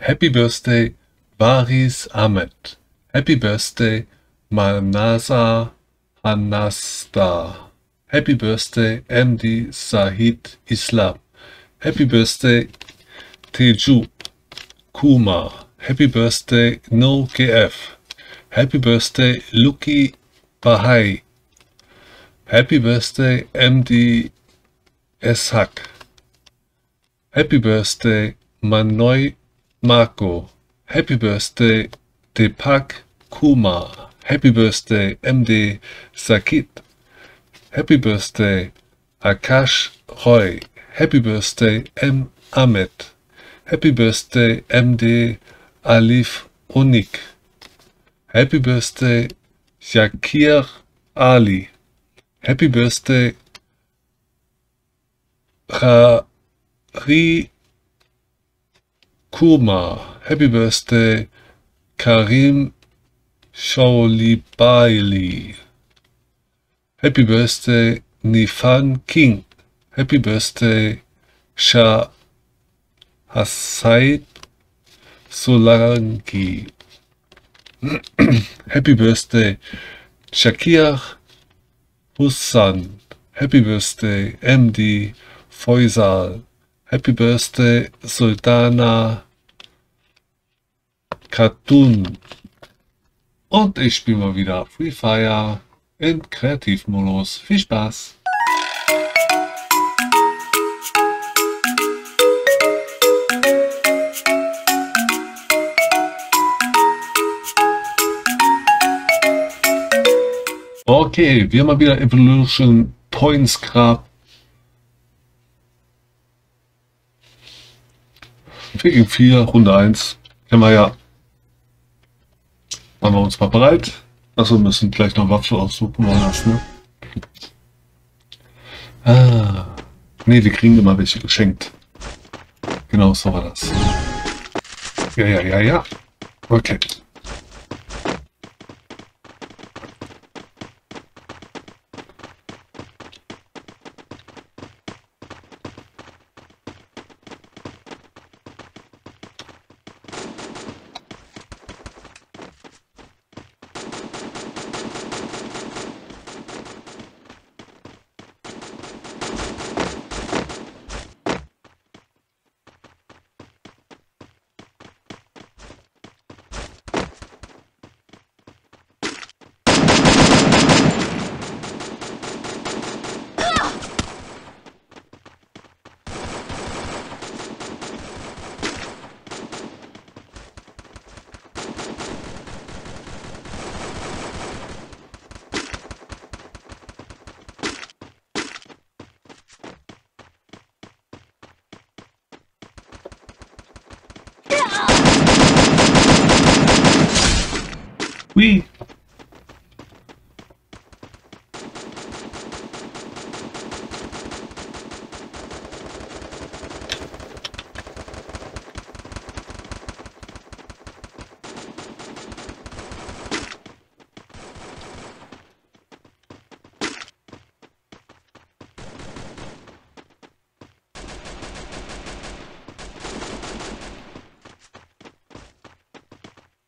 Happy birthday, Baris Ahmed. Happy birthday, Manasa Anasta. Happy birthday, MD Zahid Islam. Happy birthday, Teju Kumar. Happy birthday, No KF. Happy birthday, Luki Bahai. Happy birthday, MD Eshak. Happy birthday, Manoj Marco. Happy birthday, Depak Kuma. Happy birthday, MD Zakit. Happy birthday, Akash Roy. Happy birthday, M. Ahmed. Happy birthday, MD Alif Unik. Happy birthday, Shakir Ali. Happy birthday, Baris Kuma. Happy birthday, Karim Shaulibaili. Happy birthday, Nifan King. Happy birthday, Shah Hasait Sulangi. Happy birthday, Shakir Hussan. Happy birthday, MD Foysal. Happy birthday, Sultana Khatun. Und ich spiele mal wieder Free Fire in Kreativmodus. Viel Spaß! Okay, wir haben mal wieder Evolution Points Grab. Gegen 4, Runde 1. Kennen wir ja. Machen wir uns mal bereit. Achso, müssen gleich noch Waffen aussuchen. Anders, ne? Ah, ne, wir kriegen immer welche geschenkt. Genau so war das. Ja. Okay. Hui!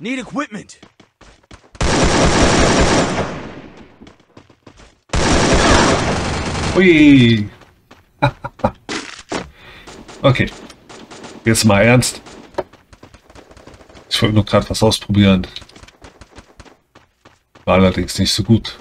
Need equipment! Hui! Okay. Jetzt mal ernst. Ich wollte nur gerade was ausprobieren. War allerdings nicht so gut.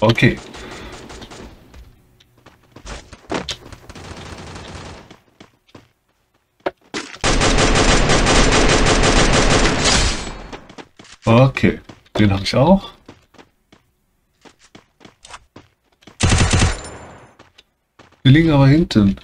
Okay. Okay, den habe ich auch. Wir liegen aber hinten.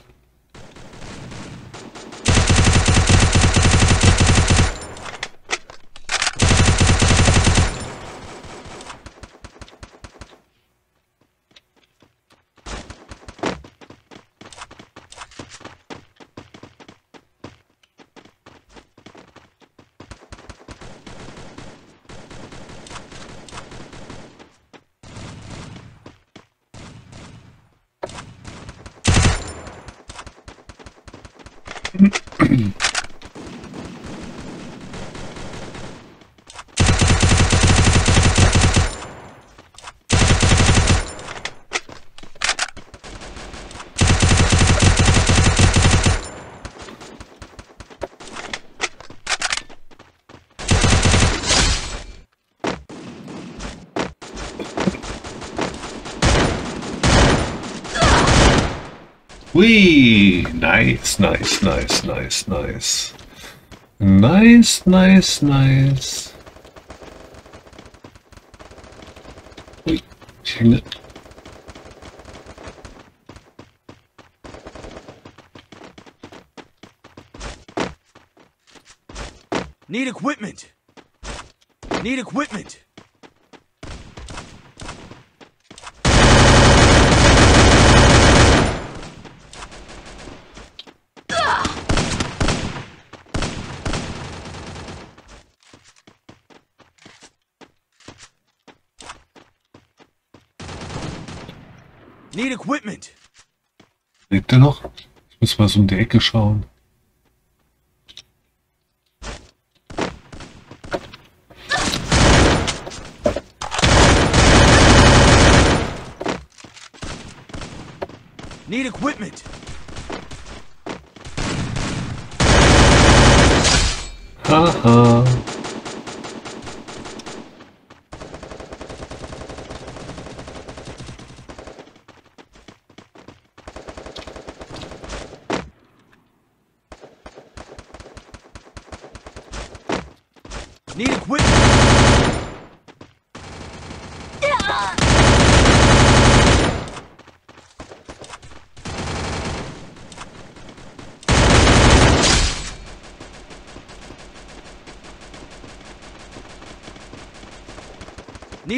Whee! Nice, nice, nice, nice, nice. Nice, nice, nice. Wait, turn it. Need equipment. Need equipment. Need equipment. Lebt er noch? Ich muss mal so um die Ecke schauen. Need equipment. Haha. Need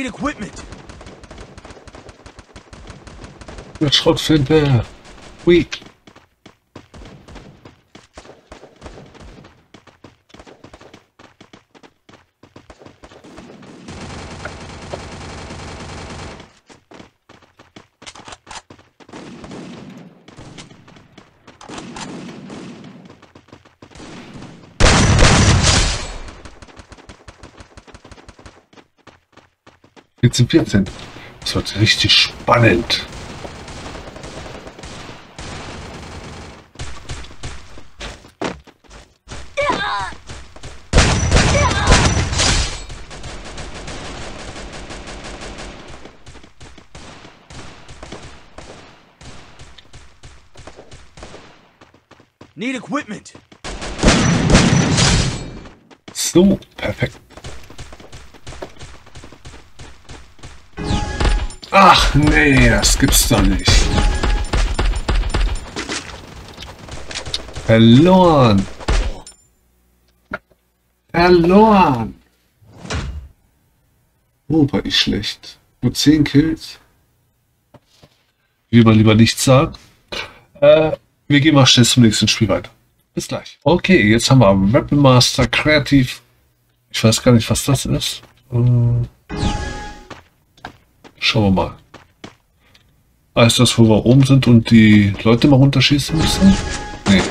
equipment. The truck's in there. Weak. Jetzt sind 14. Das wird richtig spannend. Need equipment. So, perfekt. Ach nee, das gibt's doch nicht. Verloren. Verloren. Oh, war ich schlecht. Nur 10 Kills. Wie man lieber nichts sagt. Wir gehen mal schnell zum nächsten Spiel weiter. Bis gleich. Okay, jetzt haben wir Weapon Master, Kreativ. Ich weiß gar nicht, was das ist. Schauen wir mal. Ah, ist das, wo wir oben sind und die Leute mal runterschießen müssen? Nee.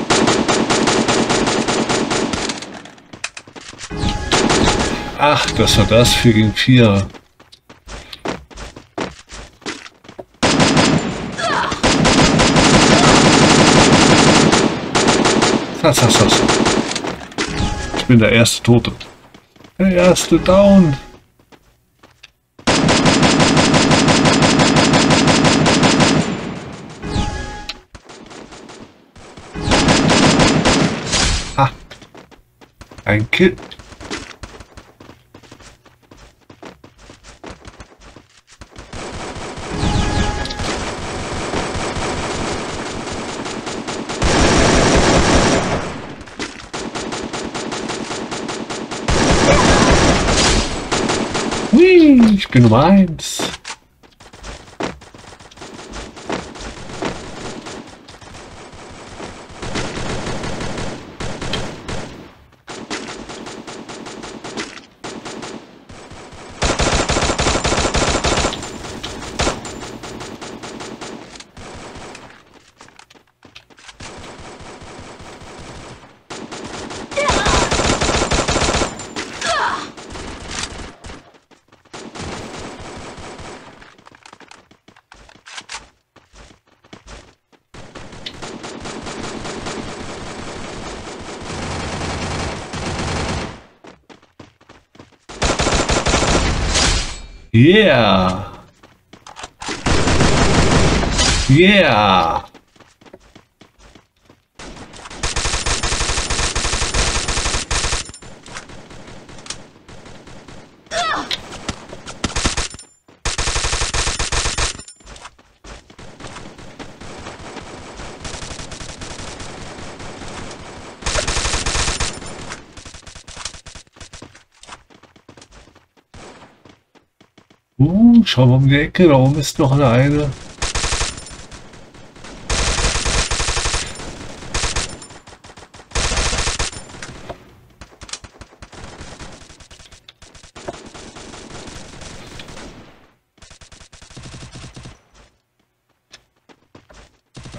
Ach, das war das. 4 gegen 4. Ich bin der erste Tote. Der erste Down. Ein Kill. Hui, ich bin Nummer 1. Yeah. Yeah. Schau mal um die Ecke, da oben ist noch eine.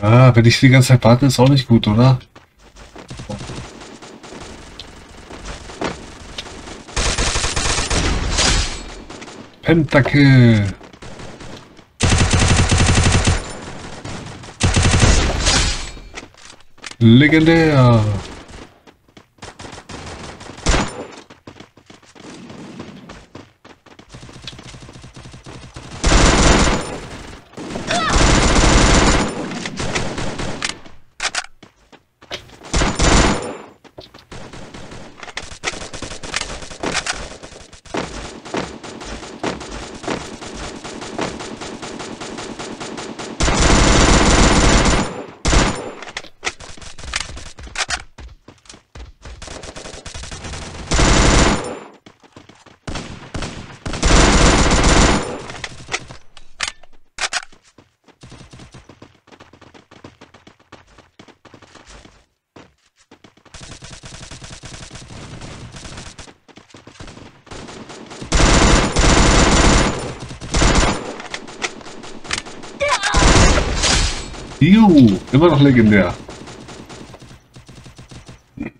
Ah, wenn ich die ganze Zeit warte, ist auch nicht gut, oder? Pentakill. Legendär. Juhu, immer noch legendär. Und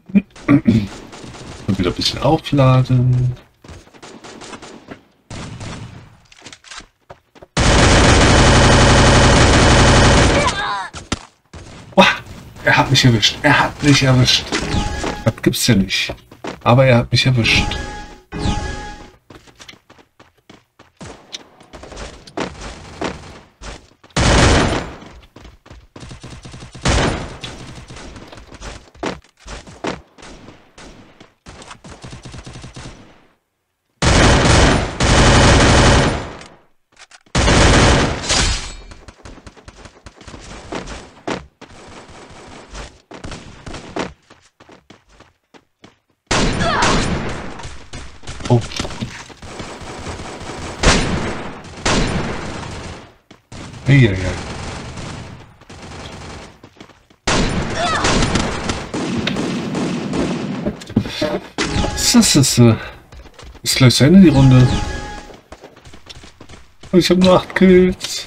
wieder ein bisschen aufladen. Oh, er hat mich erwischt. Er hat mich erwischt. Das gibt's ja nicht. Aber er hat mich erwischt. Hey, hey, hey. Ist gleich zu Ende die Runde. Ich habe nur 8 Kills.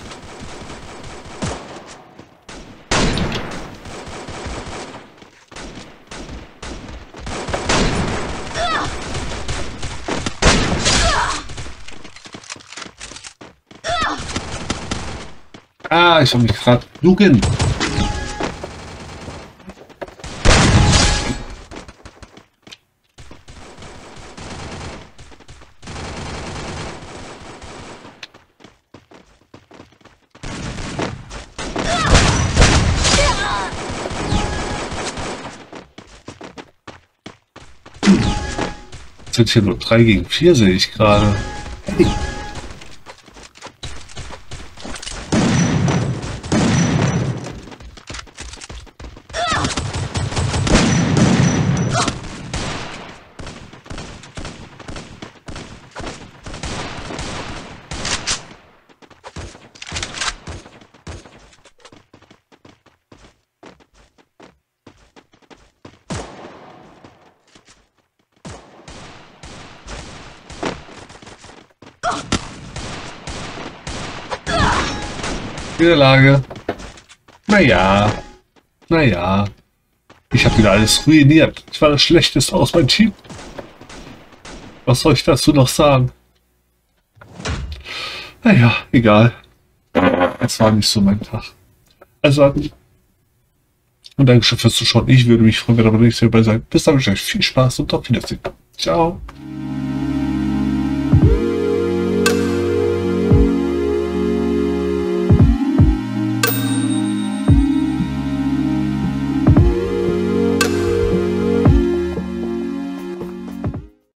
Ah, ich habe mich gerade lugen. Sind hier nur 3 gegen 4, sehe ich gerade. Hey. Niederlage. Naja. Naja. Ich habe wieder alles ruiniert. Ich war das Schlechteste aus meinem Team. Was soll ich dazu noch sagen? Naja, egal. Es war nicht so mein Tag. Also, und danke schön fürs Zuschauen. Ich würde mich freuen, wenn ihr beim nächsten Mal dabei seid. Bis dann, wünsche ich euch viel Spaß und auf Wiedersehen. Ciao.